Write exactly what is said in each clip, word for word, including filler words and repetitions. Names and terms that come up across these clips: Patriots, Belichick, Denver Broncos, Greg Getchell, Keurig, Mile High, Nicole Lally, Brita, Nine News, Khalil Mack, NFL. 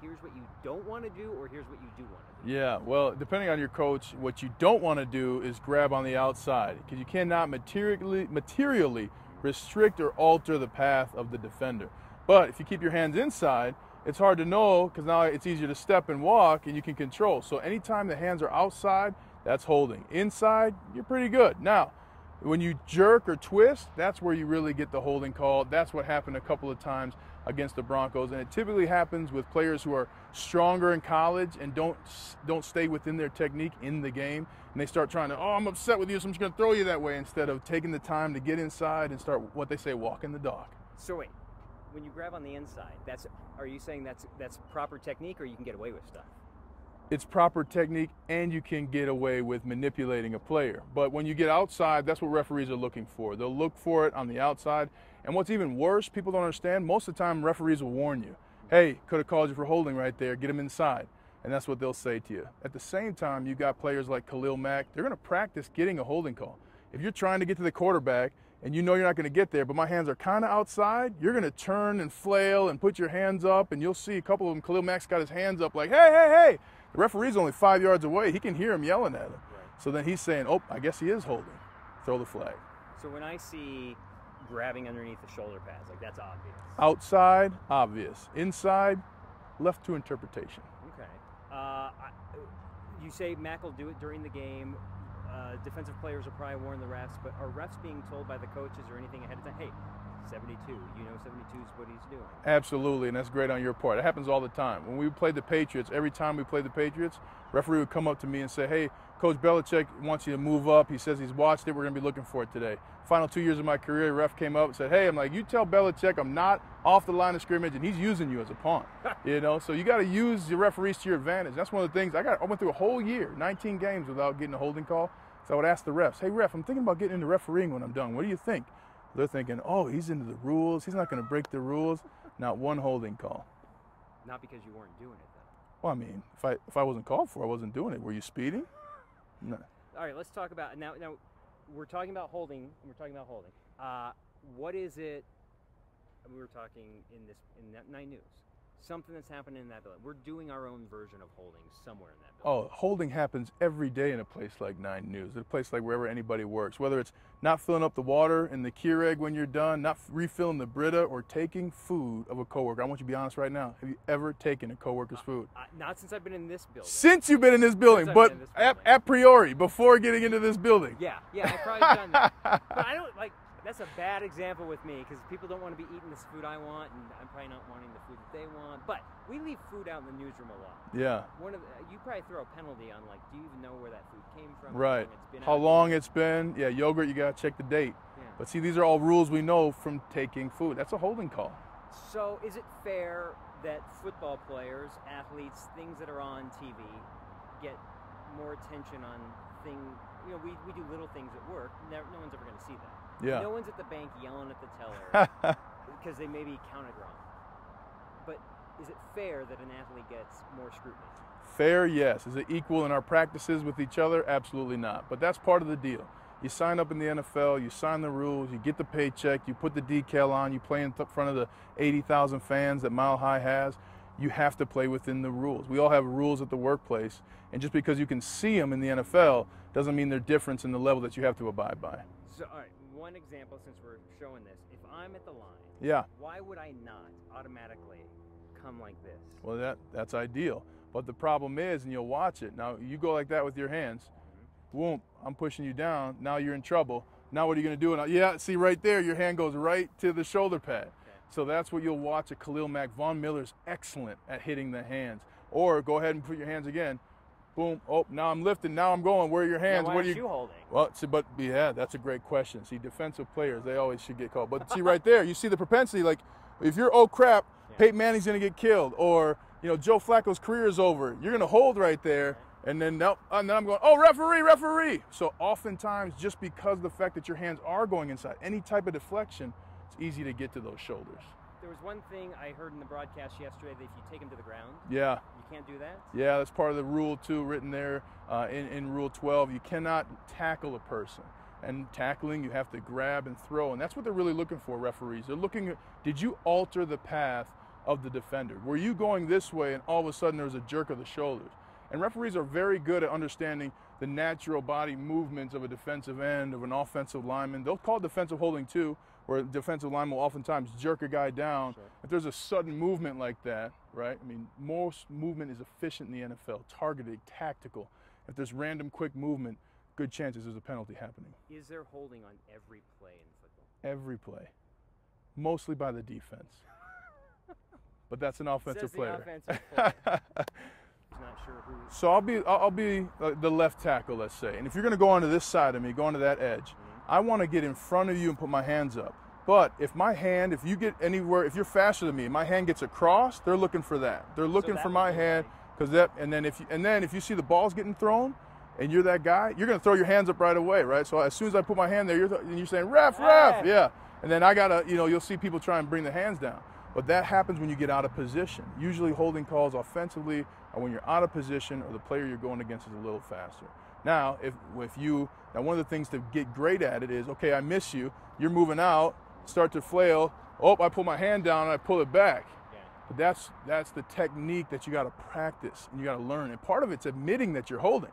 here's what you don't want to do, or here's what you do want to do? Yeah, well, depending on your coach, what you don't want to do is grab on the outside, because you cannot materially, materially restrict or alter the path of the defender. But if you keep your hands inside, it's hard to know, because now it's easier to step and walk, and you can control. So anytime the hands are outside, that's holding. Inside, you're pretty good. Now, when you jerk or twist, that's where you really get the holding call. That's what happened a couple of times against the Broncos, and it typically happens with players who are stronger in college and don't don't stay within their technique in the game, and they start trying to, oh, I'm upset with you, so I'm just going to throw you that way, instead of taking the time to get inside and start, what they say, walking the dog. So wait, when you grab on the inside, that's, are you saying that's that's proper technique, or you can get away with stuff? It's proper technique, and you can get away with manipulating a player. But when you get outside, that's what referees are looking for. They'll look for it on the outside. And what's even worse, people don't understand, most of the time referees will warn you, hey, could have called you for holding right there, get him inside. And that's what they'll say to you. At the same time, you've got players like Khalil Mack, they're going to practice getting a holding call. If you're trying to get to the quarterback and you know you're not going to get there, but my hands are kind of outside, you're going to turn and flail and put your hands up, and you'll see a couple of them, Khalil Mack's got his hands up like, hey, hey, hey. The referee's only five yards away. He can hear him yelling at him. Right. So then he's saying, oh, I guess he is holding. Throw the flag. So when I see grabbing underneath the shoulder pads, like, that's obvious. Outside, obvious. Inside, left to interpretation. Okay. Uh, I, you say Mack will do it during the game. Uh, defensive players will probably warn the refs, but are refs being told by the coaches or anything ahead of time, hey, seventy-two, you know seventy-two is what he's doing? Absolutely, and that's great on your part. It happens all the time. When we played the Patriots, every time we played the Patriots, referee would come up to me and say, hey, Coach Belichick wants you to move up. He says he's watched it. We're going to be looking for it today. Final two years of my career, ref came up and said, hey, I'm like, you tell Belichick I'm not off the line of scrimmage, and he's using you as a pawn. You know, so you got to use your referees to your advantage. That's one of the things. I got. I went through a whole year, nineteen games, without getting a holding call. So I would ask the refs, hey, ref, I'm thinking about getting into refereeing when I'm done. What do you think? They're thinking, oh, he's into the rules. He's not going to break the rules. Not one holding call. Not because you weren't doing it, though. Well, I mean, if I, if I wasn't called for, I wasn't doing it. Were you speeding? No. All right, let's talk about, now, now we're talking about holding, and we're talking about holding. Uh, what is it, we were talking in this, in that Nine News, something that's happening in that building. We're doing our own version of holding somewhere in that building. Oh, holding happens every day in a place like Nine News, at a place like wherever anybody works, whether it's not filling up the water in the Keurig when you're done, not refilling the Brita, or taking food of a coworker. I want you to be honest right now. Have you ever taken a coworker's uh, food? Uh, not since I've been in this building. Since you've been in this building, since but this building. A, a priori, before getting into this building. Yeah, yeah, I've probably done that. But I don't, like, that's a bad example with me, because people don't want to be eating this food I want, and I'm probably not wanting the food that they want. But we leave food out in the newsroom a lot. Yeah. One of the, you probably throw a penalty on, like, do you even know where that food came from? Right. How long it's been? Yeah, yogurt, you got to check the date. Yeah. But see, these are all rules we know from taking food. That's a holding call. So is it fair that football players, athletes, things that are on T V get more attention on things? You know, we, we do little things at work. Never, no one's ever going to see that. Yeah. No one's at the bank yelling at the teller because they maybe counted wrong. But is it fair that an athlete gets more scrutiny? Fair, yes. Is it equal in our practices with each other? Absolutely not. But that's part of the deal. You sign up in the N F L, you sign the rules, you get the paycheck, you put the decal on, you play in front of the eighty thousand fans that Mile High has. You have to play within the rules. We all have rules at the workplace, and just because you can see them in the N F L doesn't mean they're different in the level that you have to abide by. So, all right. One example, since we're showing this, if I'm at the line, yeah, why would I not automatically come like this? Well, that that's ideal. But the problem is, and you'll watch it, now you go like that with your hands, mm-hmm. Boom, I'm pushing you down, now you're in trouble. Now what are you going to do? And I, yeah, see right there, your hand goes right to the shoulder pad. Okay. So that's what you'll watch at Khalil Mack. Von Miller's excellent at hitting the hands. Or go ahead and put your hands again. Boom, oh, now I'm lifting, now I'm going. Where are your hands? Now, why what are you, you holding? Well, see, but yeah, that's a great question. See, defensive players, they always should get called. But see right there, you see the propensity. Like, if you're, oh, crap, yeah, Peyton Manning's going to get killed, or, you know, Joe Flacco's career is over. You're going to hold right there, and then, nope, and then I'm going, oh, referee, referee. So oftentimes, just because of the fact that your hands are going inside, any type of deflection, it's easy to get to those shoulders. There was one thing I heard in the broadcast yesterday, that if you take him to the ground, yeah, you can't do that? Yeah, that's part of the rule, too, written there uh, in, in Rule twelve. You cannot tackle a person. And tackling, you have to grab and throw. And that's what they're really looking for, referees. They're looking, did you alter the path of the defender. Were you going this way and all of a sudden there was a jerk of the shoulders? And referees are very good at understanding the natural body movements of a defensive end, of an offensive lineman. They'll call defensive holding too, where a defensive lineman will oftentimes jerk a guy down. Sure. If there's a sudden movement like that, right? I mean, most movement is efficient in the N F L, targeted, tactical. If there's random quick movement, good chances there's a penalty happening. Is there holding on every play in football? Every play. Mostly by the defense. But that's an offensive player. Offensive player. Not sure who. So I'll be, I'll be the left tackle, let's say. And if you're going to go onto this side of me, go onto that edge, mm-hmm. I want to get in front of you and put my hands up. But if my hand, if you get anywhere, if you're faster than me, and my hand gets across, they're looking for that. They're looking so for my hand, because that. And then if you, and then if you see the ball's getting thrown, and you're that guy, you're going to throw your hands up right away, right? So as soon as I put my hand there, you're, th and you're saying, ref, ref, hey. Yeah. And then I got to, you know, you'll see people try and bring the hands down. But that happens when you get out of position. Usually holding calls offensively are when you're out of position or the player you're going against is a little faster. Now, if, if you, now one of the things to get great at it is, okay, I miss you, you're moving out, start to flail, oh, I pull my hand down and I pull it back. But that's, that's the technique that you got to practice and you got to learn. And part of it's admitting that you're holding.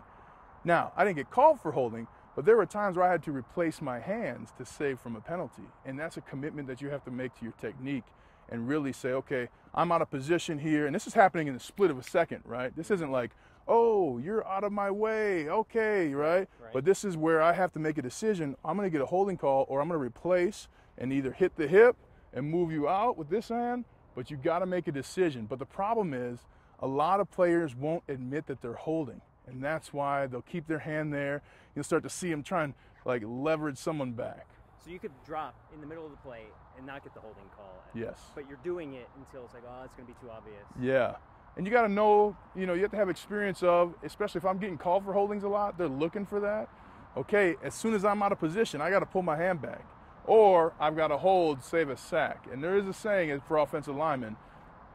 Now, I didn't get called for holding, but there were times where I had to replace my hands to save from a penalty. And that's a commitment that you have to make to your technique and really say, okay, I'm out of position here. And this is happening in the split of a second, right? This isn't like, oh, you're out of my way, okay, right? right. But this is where I have to make a decision. I'm going to get a holding call or I'm going to replace and either hit the hip and move you out with this hand, but you've got to make a decision. But the problem is a lot of players won't admit that they're holding. And that's why they'll keep their hand there. You'll start to see them trying to like leverage someone back. So you could drop in the middle of the play and not get the holding call. Yes. But you're doing it until it's like, oh, it's going to be too obvious. Yeah. And you got to know, you know, you have to have experience of, especially if I'm getting called for holdings a lot, they're looking for that. Okay, as soon as I'm out of position, I got to pull my hand back. Or I've got to hold, save a sack. And there is a saying for offensive linemen,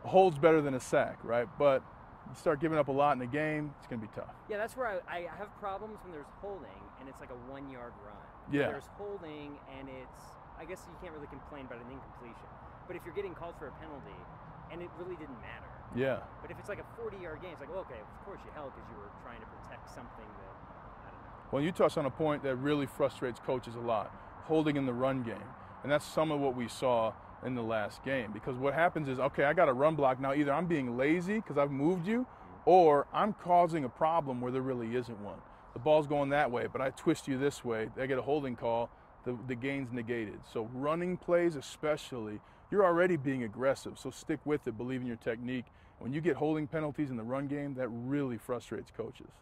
hold's better than a sack, right? But you start giving up a lot in the game, it's going to be tough. Yeah, that's where I, I have problems when there's holding and it's like a one-yard run. Yeah. There's holding and it's, I guess you can't really complain about an incompletion. But if you're getting called for a penalty and it really didn't matter. Yeah. But if it's like a forty-yard game, it's like, well, okay, of course you held because you were trying to protect something that, I don't know. Well, you touched on a point that really frustrates coaches a lot, holding in the run game. And that's some of what we saw in the last game, because what happens is, okay, I got a run block now, either I'm being lazy because I've moved you, or I'm causing a problem where there really isn't one. The ball's going that way, but I twist you this way, I get a holding call, the, the gain's negated. So running plays especially, you're already being aggressive, so stick with it, believe in your technique. When you get holding penalties in the run game, that really frustrates coaches.